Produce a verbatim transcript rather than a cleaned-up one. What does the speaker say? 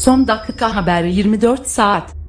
Son dakika haberi yirmi dört saat.